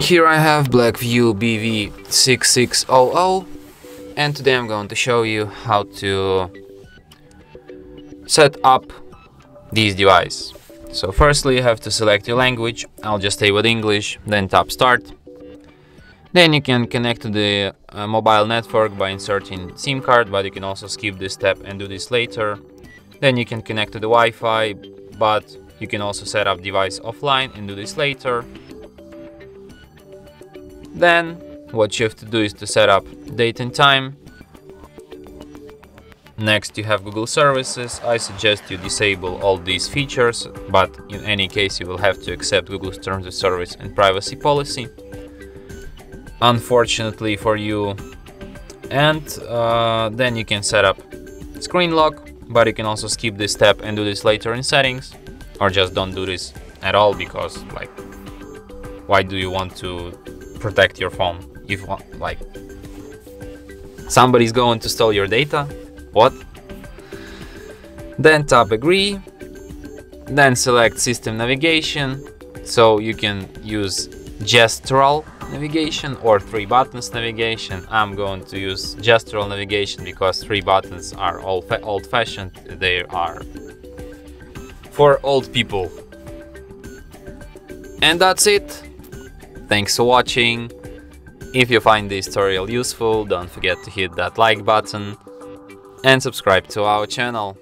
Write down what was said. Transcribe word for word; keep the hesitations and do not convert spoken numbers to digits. Here I have Blackview B V six six zero zero, and today I'm going to show you how to set up this device. So firstly you have to select your language. I'll just stay with English, then tap start. Then you can connect to the uh, mobile network by inserting SIM card, but you can also skip this step and do this later. Then you can connect to the Wi-Fi, but you can also set up device offline and do this later. Then what you have to do is to set up date and time. Next you have Google services. I suggest you disable all these features, but in any case you will have to accept Google's terms of service and privacy policy, unfortunately for you. And uh, then you can set up screen lock, but you can also skip this step and do this later in settings, or just don't do this at all, because like, why do you want to protect your phone if like somebody's going to steal your data? What? Then tap agree, then select system navigation, so you can use gestural navigation or three buttons navigation. I'm going to use gestural navigation because three buttons are old-fashioned, they are for old people. And that's it. Thanks for watching. If you find this tutorial useful, don't forget to hit that like button and subscribe to our channel.